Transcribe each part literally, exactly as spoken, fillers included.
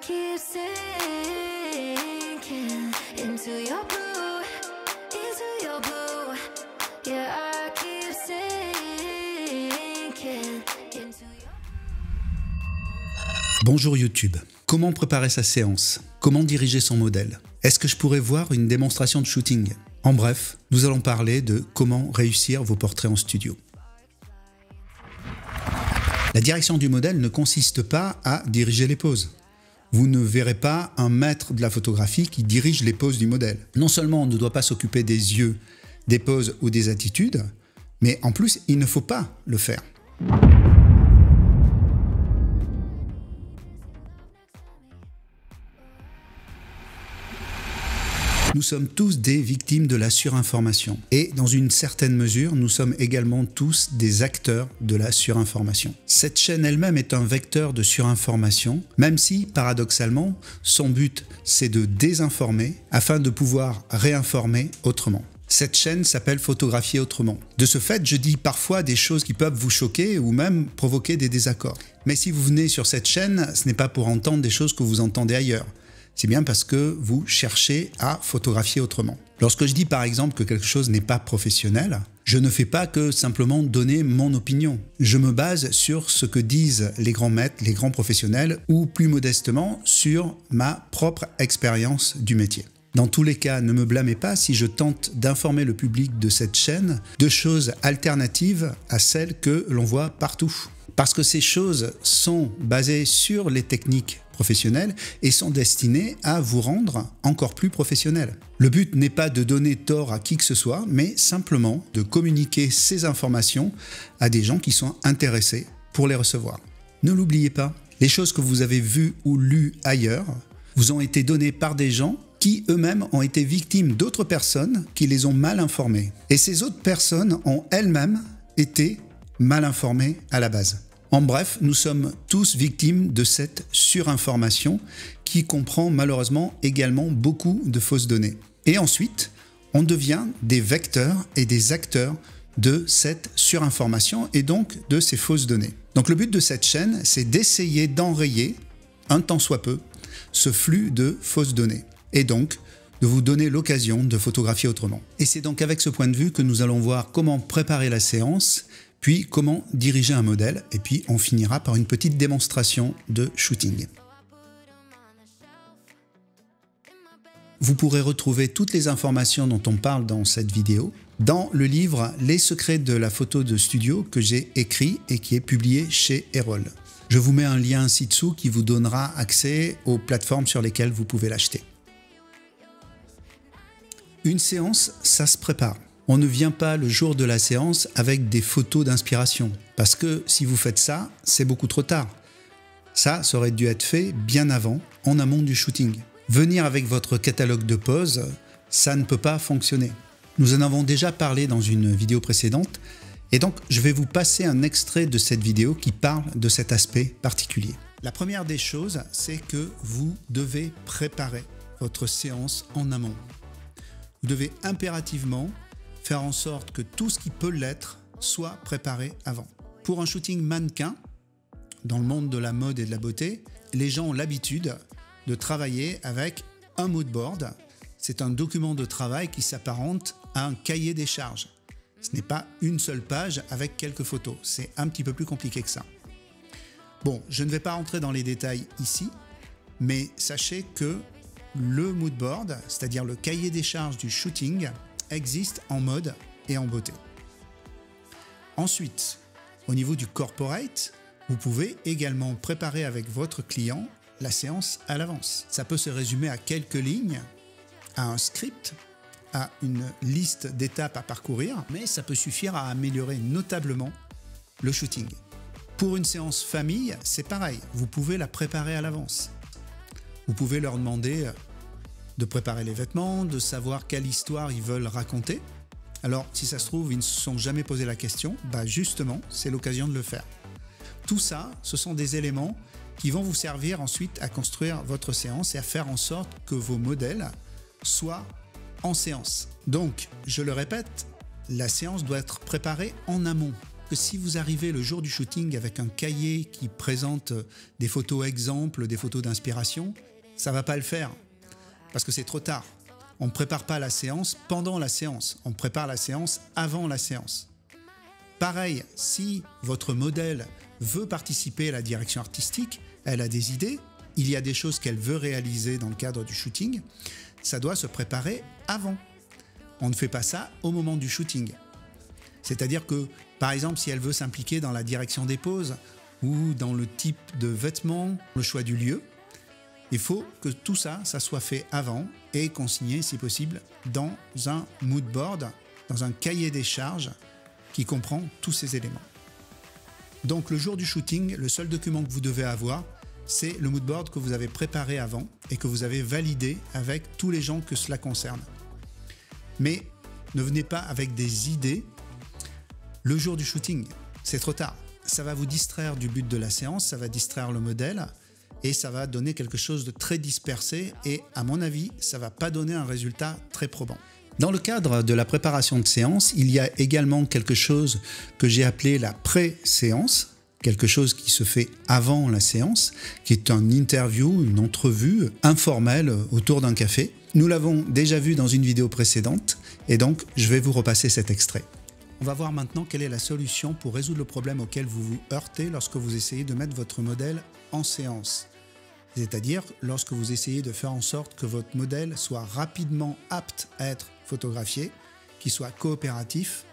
keep sinking into your blue, into your blue. Yeah, I keep sinking into your blue. Bonjour YouTube. Comment préparer sa séance? Comment diriger son modèle? Est-ce que je pourrais voir une démonstration de shooting? En bref, nous allons parler de comment réussir vos portraits en studio. La direction du modèle ne consiste pas à diriger les poses. Vous ne verrez pas un maître de la photographie qui dirige les poses du modèle. Non seulement on ne doit pas s'occuper des yeux, des poses ou des attitudes, mais en plus, il ne faut pas le faire. Nous sommes tous des victimes de la surinformation. Et dans une certaine mesure, nous sommes également tous des acteurs de la surinformation. Cette chaîne elle-même est un vecteur de surinformation, même si, paradoxalement, son but, c'est de désinformer afin de pouvoir réinformer autrement. Cette chaîne s'appelle Photographier Autrement. De ce fait, je dis parfois des choses qui peuvent vous choquer ou même provoquer des désaccords. Mais si vous venez sur cette chaîne, ce n'est pas pour entendre des choses que vous entendez ailleurs. C'est bien parce que vous cherchez à photographier autrement. Lorsque je dis par exemple que quelque chose n'est pas professionnel, je ne fais pas que simplement donner mon opinion. Je me base sur ce que disent les grands maîtres, les grands professionnels ou plus modestement sur ma propre expérience du métier. Dans tous les cas, ne me blâmez pas si je tente d'informer le public de cette chaîne de choses alternatives à celles que l'on voit partout. Parce que ces choses sont basées sur les techniques professionnelles et sont destinées à vous rendre encore plus professionnel. Le but n'est pas de donner tort à qui que ce soit, mais simplement de communiquer ces informations à des gens qui sont intéressés pour les recevoir. Ne l'oubliez pas, les choses que vous avez vues ou lues ailleurs vous ont été données par des gens qui eux-mêmes ont été victimes d'autres personnes qui les ont mal informées. Et ces autres personnes ont elles-mêmes été mal informées à la base. En bref, nous sommes tous victimes de cette surinformation qui comprend malheureusement également beaucoup de fausses données. Et ensuite, on devient des vecteurs et des acteurs de cette surinformation et donc de ces fausses données. Donc le but de cette chaîne, c'est d'essayer d'enrayer, un tant soit peu, ce flux de fausses données et donc de vous donner l'occasion de photographier autrement. Et c'est donc avec ce point de vue que nous allons voir comment préparer la séance, puis comment diriger un modèle, et puis on finira par une petite démonstration de shooting. Vous pourrez retrouver toutes les informations dont on parle dans cette vidéo dans le livre « Les secrets de la photo de studio » que j'ai écrit et qui est publié chez Eyrolles. Je vous mets un lien ci-dessous qui vous donnera accès aux plateformes sur lesquelles vous pouvez l'acheter. Une séance, ça se prépare. On ne vient pas le jour de la séance avec des photos d'inspiration. Parce que si vous faites ça, c'est beaucoup trop tard. Ça, ça aurait dû être fait bien avant, en amont du shooting. Venir avec votre catalogue de poses, ça ne peut pas fonctionner. Nous en avons déjà parlé dans une vidéo précédente. Et donc, je vais vous passer un extrait de cette vidéo qui parle de cet aspect particulier. La première des choses, c'est que vous devez préparer votre séance en amont. Vous devez impérativement faire en sorte que tout ce qui peut l'être soit préparé avant. Pour un shooting mannequin, dans le monde de la mode et de la beauté, les gens ont l'habitude de travailler avec un mood board. C'est un document de travail qui s'apparente à un cahier des charges. Ce n'est pas une seule page avec quelques photos. C'est un petit peu plus compliqué que ça. Bon, je ne vais pas rentrer dans les détails ici, mais sachez que le mood board, c'est-à-dire le cahier des charges du shooting, existe en mode et en beauté. Ensuite, au niveau du corporate, vous pouvez également préparer avec votre client la séance à l'avance. Ça peut se résumer à quelques lignes, à un script, à une liste d'étapes à parcourir, mais ça peut suffire à améliorer notablement le shooting. Pour une séance famille, c'est pareil, vous pouvez la préparer à l'avance. Vous pouvez leur demander de préparer les vêtements, de savoir quelle histoire ils veulent raconter. Alors, si ça se trouve, ils ne se sont jamais posé la question, bah justement, c'est l'occasion de le faire. Tout ça, ce sont des éléments qui vont vous servir ensuite à construire votre séance et à faire en sorte que vos modèles soient en séance. Donc, je le répète, la séance doit être préparée en amont. que si vous arrivez le jour du shooting avec un cahier qui présente des photos exemples, des photos d'inspiration, ça ne va pas le faire parce que c'est trop tard. On ne prépare pas la séance pendant la séance, on prépare la séance avant la séance. Pareil, si votre modèle veut participer à la direction artistique, elle a des idées, il y a des choses qu'elle veut réaliser dans le cadre du shooting, ça doit se préparer avant. On ne fait pas ça au moment du shooting. C'est-à-dire que, par exemple, si elle veut s'impliquer dans la direction des poses ou dans le type de vêtements, le choix du lieu, il faut que tout ça, ça soit fait avant et consigné, si possible, dans un mood board, dans un cahier des charges qui comprend tous ces éléments. Donc, le jour du shooting, le seul document que vous devez avoir, c'est le mood board que vous avez préparé avant et que vous avez validé avec tous les gens que cela concerne. Mais ne venez pas avec des idées le jour du shooting, c'est trop tard. Ça va vous distraire du but de la séance, ça va distraire le modèle et ça va donner quelque chose de très dispersé et à mon avis, ça ne va pas donner un résultat très probant. Dans le cadre de la préparation de séance, il y a également quelque chose que j'ai appelé la pré-séance, quelque chose qui se fait avant la séance, qui est un interview, une entrevue informelle autour d'un café. Nous l'avons déjà vu dans une vidéo précédente et donc je vais vous repasser cet extrait. On va voir maintenant quelle est la solution pour résoudre le problème auquel vous vous heurtez lorsque vous essayez de mettre votre modèle en séance. C'est-à-dire lorsque vous essayez de faire en sorte que votre modèle soit rapidement apte à être photographié, qu'il soit coopératif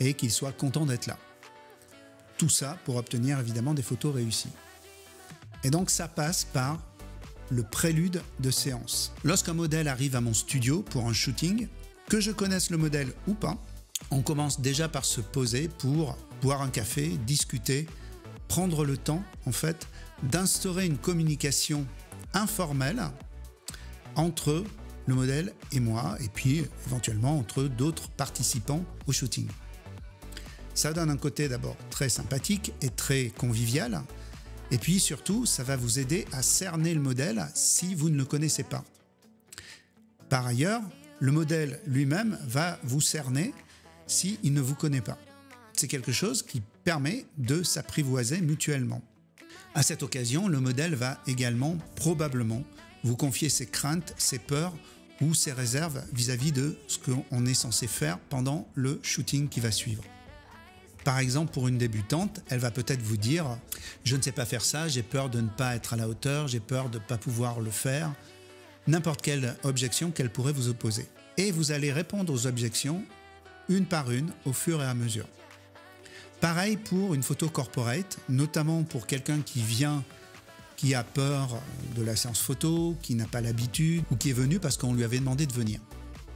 et qu'il soit content d'être là. Tout ça pour obtenir évidemment des photos réussies. Et donc ça passe par le prélude de séance. Lorsqu'un modèle arrive à mon studio pour un shooting, que je connaisse le modèle ou pas, on commence déjà par se poser pour boire un café, discuter, prendre le temps en fait d'instaurer une communication informelle entre le modèle et moi et puis éventuellement entre d'autres participants au shooting. Ça donne un côté d'abord très sympathique et très convivial et puis surtout ça va vous aider à cerner le modèle si vous ne le connaissez pas. Par ailleurs, le modèle lui-même va vous cerner s'il ne vous connaît pas. C'est quelque chose qui permet de s'apprivoiser mutuellement. À cette occasion, le modèle va également probablement vous confier ses craintes, ses peurs ou ses réserves vis-à-vis de ce qu'on est censé faire pendant le shooting qui va suivre. Par exemple, pour une débutante, elle va peut-être vous dire « je ne sais pas faire ça, j'ai peur de ne pas être à la hauteur, j'ai peur de ne pas pouvoir le faire », n'importe quelle objection qu'elle pourrait vous opposer. Et vous allez répondre aux objections une par une au fur et à mesure. Pareil pour une photo corporate, notamment pour quelqu'un qui vient, qui a peur de la séance photo, qui n'a pas l'habitude ou qui est venu parce qu'on lui avait demandé de venir.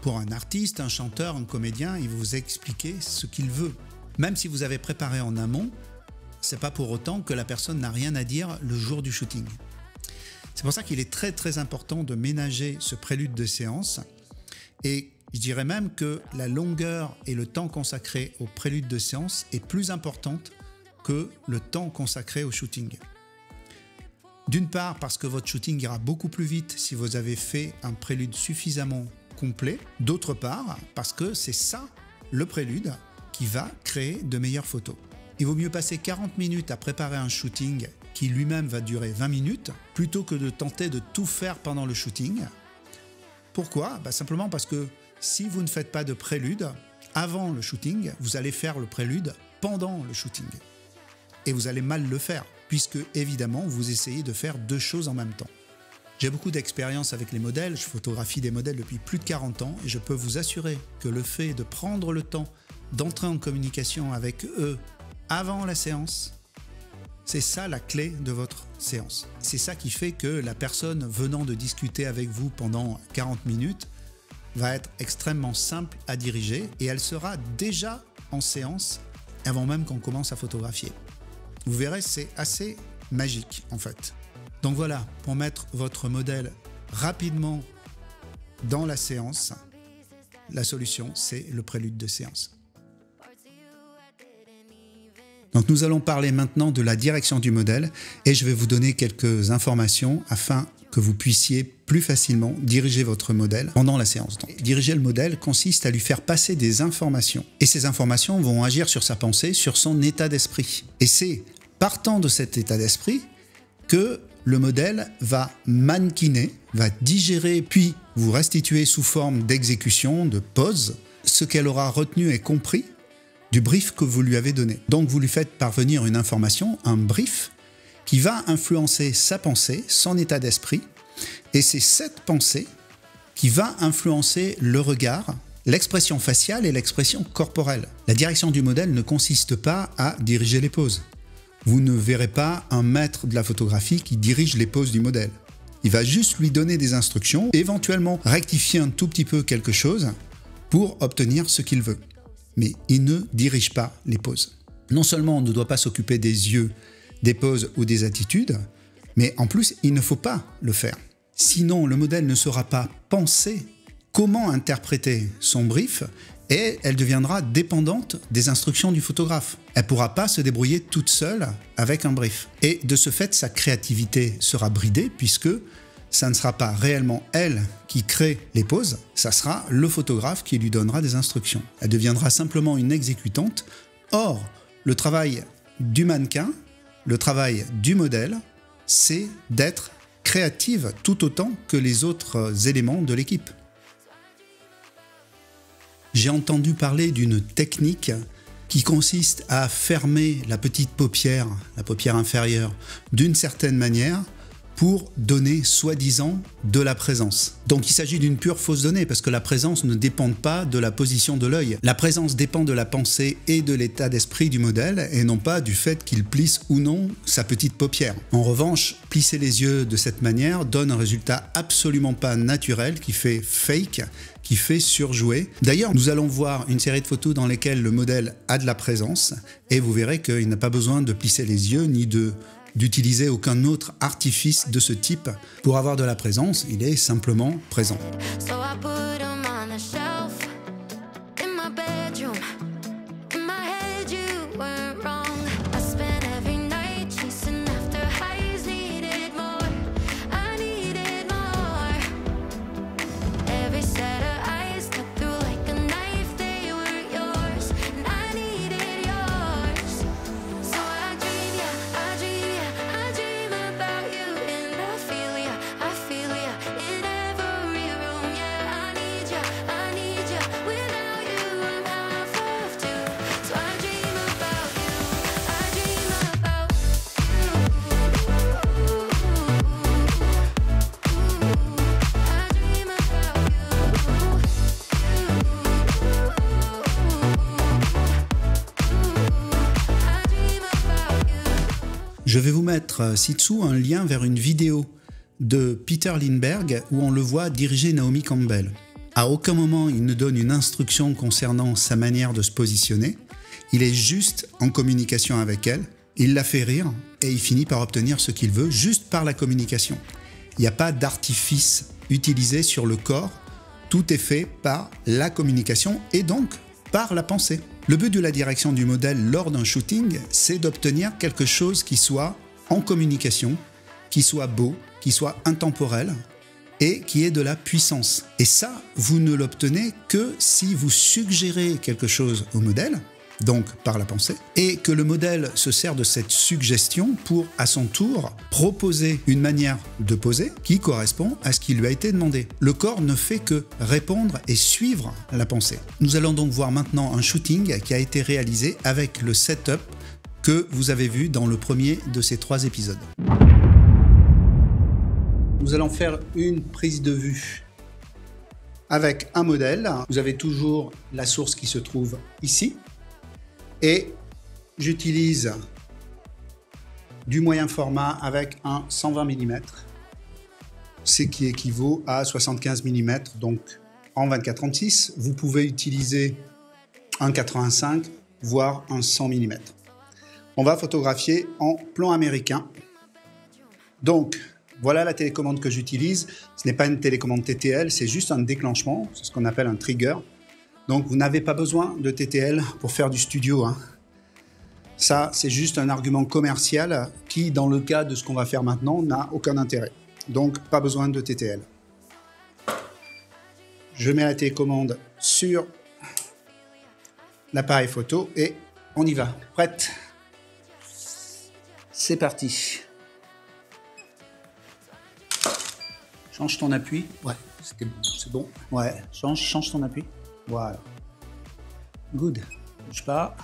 Pour un artiste, un chanteur, un comédien, il vous expliquer ce qu'il veut. Même si vous avez préparé en amont, c'est pas pour autant que la personne n'a rien à dire le jour du shooting. C'est pour ça qu'il est très très important de ménager ce prélude de séance et je dirais même que la longueur et le temps consacré au prélude de séance est plus importante que le temps consacré au shooting. D'une part parce que votre shooting ira beaucoup plus vite si vous avez fait un prélude suffisamment complet. D'autre part parce que c'est ça, le prélude, qui va créer de meilleures photos. Il vaut mieux passer quarante minutes à préparer un shooting qui lui-même va durer vingt minutes plutôt que de tenter de tout faire pendant le shooting. Pourquoi? Bah simplement parce que si vous ne faites pas de prélude avant le shooting, vous allez faire le prélude pendant le shooting. Et vous allez mal le faire, puisque évidemment, vous essayez de faire deux choses en même temps. J'ai beaucoup d'expérience avec les modèles, je photographie des modèles depuis plus de quarante ans, et je peux vous assurer que le fait de prendre le temps d'entrer en communication avec eux avant la séance, c'est ça la clé de votre séance. C'est ça qui fait que la personne venant de discuter avec vous pendant quarante minutes va être extrêmement simple à diriger et elle sera déjà en séance avant même qu'on commence à photographier. Vous verrez, c'est assez magique en fait. Donc voilà, pour mettre votre modèle rapidement dans la séance, la solution c'est le prélude de séance. Donc nous allons parler maintenant de la direction du modèle et je vais vous donner quelques informations afin que vous puissiez plus facilement diriger votre modèle pendant la séance. Donc, diriger le modèle consiste à lui faire passer des informations. Et ces informations vont agir sur sa pensée, sur son état d'esprit. Et c'est partant de cet état d'esprit que le modèle va mannequiner, va digérer, puis vous restituer sous forme d'exécution, de pause, ce qu'elle aura retenu et compris du brief que vous lui avez donné. Donc vous lui faites parvenir une information, un brief, qui va influencer sa pensée, son état d'esprit, et c'est cette pensée qui va influencer le regard, l'expression faciale et l'expression corporelle. La direction du modèle ne consiste pas à diriger les poses. Vous ne verrez pas un maître de la photographie qui dirige les poses du modèle. Il va juste lui donner des instructions, éventuellement rectifier un tout petit peu quelque chose pour obtenir ce qu'il veut. Mais il ne dirige pas les poses. Non seulement on ne doit pas s'occuper des yeux, des poses ou des attitudes, mais en plus, il ne faut pas le faire. Sinon, le modèle ne saura pas penser comment interpréter son brief et elle deviendra dépendante des instructions du photographe. Elle ne pourra pas se débrouiller toute seule avec un brief. Et de ce fait, sa créativité sera bridée puisque ça ne sera pas réellement elle qui crée les poses, ça sera le photographe qui lui donnera des instructions. Elle deviendra simplement une exécutante. Or, le travail du mannequin, le travail du modèle, c'est d'être créative tout autant que les autres éléments de l'équipe. J'ai entendu parler d'une technique qui consiste à fermer la petite paupière, la paupière inférieure, d'une certaine manière pour donner soi-disant de la présence. Donc il s'agit d'une pure fausse donnée parce que la présence ne dépend pas de la position de l'œil. La présence dépend de la pensée et de l'état d'esprit du modèle et non pas du fait qu'il plisse ou non sa petite paupière. En revanche, plisser les yeux de cette manière donne un résultat absolument pas naturel qui fait fake, qui fait surjouer. D'ailleurs, nous allons voir une série de photos dans lesquelles le modèle a de la présence et vous verrez qu'il n'a pas besoin de plisser les yeux ni de d'utiliser aucun autre artifice de ce type. Pour avoir de la présence, il est simplement présent. Je vais vous mettre ci-dessous un lien vers une vidéo de Peter Lindbergh où on le voit diriger Naomi Campbell. À aucun moment il ne donne une instruction concernant sa manière de se positionner, il est juste en communication avec elle, il la fait rire et il finit par obtenir ce qu'il veut juste par la communication. Il n'y a pas d'artifice utilisé sur le corps, tout est fait par la communication et donc par la pensée. Le but de la direction du modèle lors d'un shooting, c'est d'obtenir quelque chose qui soit en communication, qui soit beau, qui soit intemporel et qui ait de la puissance. Et ça, vous ne l'obtenez que si vous suggérez quelque chose au modèle, donc par la pensée, et que le modèle se sert de cette suggestion pour, à son tour, proposer une manière de poser qui correspond à ce qui lui a été demandé. Le corps ne fait que répondre et suivre la pensée. Nous allons donc voir maintenant un shooting qui a été réalisé avec le setup que vous avez vu dans le premier de ces trois épisodes. Nous allons faire une prise de vue avec un modèle. Vous avez toujours la source qui se trouve ici. Et j'utilise du moyen format avec un cent vingt millimètres, ce qui équivaut à soixante-quinze millimètres, donc en vingt-quatre trente-six. Vous pouvez utiliser un quatre-vingt-cinq, voire un cent millimètres. On va photographier en plan américain. Donc, voilà la télécommande que j'utilise. Ce n'est pas une télécommande T T L, c'est juste un déclenchement, c'est ce qu'on appelle un trigger. Donc, vous n'avez pas besoin de T T L pour faire du studio. Hein. Ça, c'est juste un argument commercial qui, dans le cas de ce qu'on va faire maintenant, n'a aucun intérêt. Donc, pas besoin de T T L. je mets la télécommande sur l'appareil photo et on y va. Prête? C'est parti. Change ton appui. Ouais, c'est bon. Ouais, change, change ton appui. Voilà. Good. Bouge pas.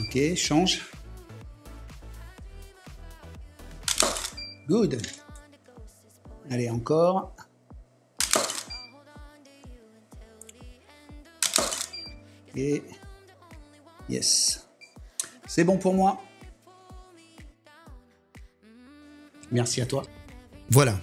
Ok, change. Good. Allez, encore. Et yes. C'est bon pour moi. Merci à toi. Voilà,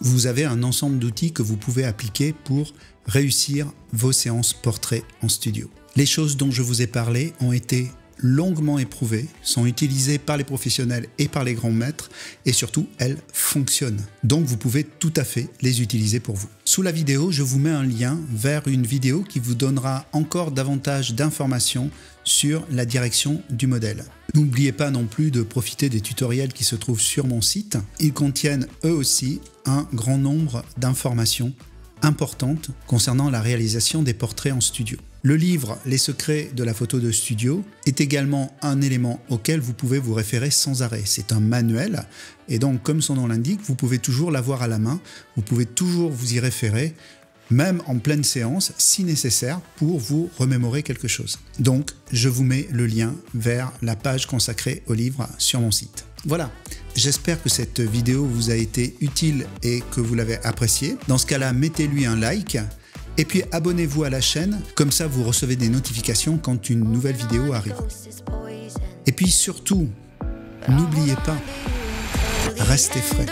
vous avez un ensemble d'outils que vous pouvez appliquer pour réussir vos séances portraits en studio. Les choses dont je vous ai parlé ont été longuement éprouvées, sont utilisées par les professionnels et par les grands maîtres, et surtout, elles fonctionnent. Donc, vous pouvez tout à fait les utiliser pour vous. Sous la vidéo, je vous mets un lien vers une vidéo qui vous donnera encore davantage d'informations sur la direction du modèle. N'oubliez pas non plus de profiter des tutoriels qui se trouvent sur mon site. Ils contiennent eux aussi un grand nombre d'informations importantes concernant la réalisation des portraits en studio. Le livre « Les secrets de la photo de studio » est également un élément auquel vous pouvez vous référer sans arrêt. C'est un manuel et donc, comme son nom l'indique, vous pouvez toujours l'avoir à la main, vous pouvez toujours vous y référer, même en pleine séance, si nécessaire, pour vous remémorer quelque chose. Donc, je vous mets le lien vers la page consacrée au livre sur mon site. Voilà, j'espère que cette vidéo vous a été utile et que vous l'avez appréciée. Dans ce cas-là, mettez-lui un like. Et puis abonnez-vous à la chaîne, comme ça vous recevez des notifications quand une nouvelle vidéo arrive. Et puis surtout, n'oubliez pas, restez frais.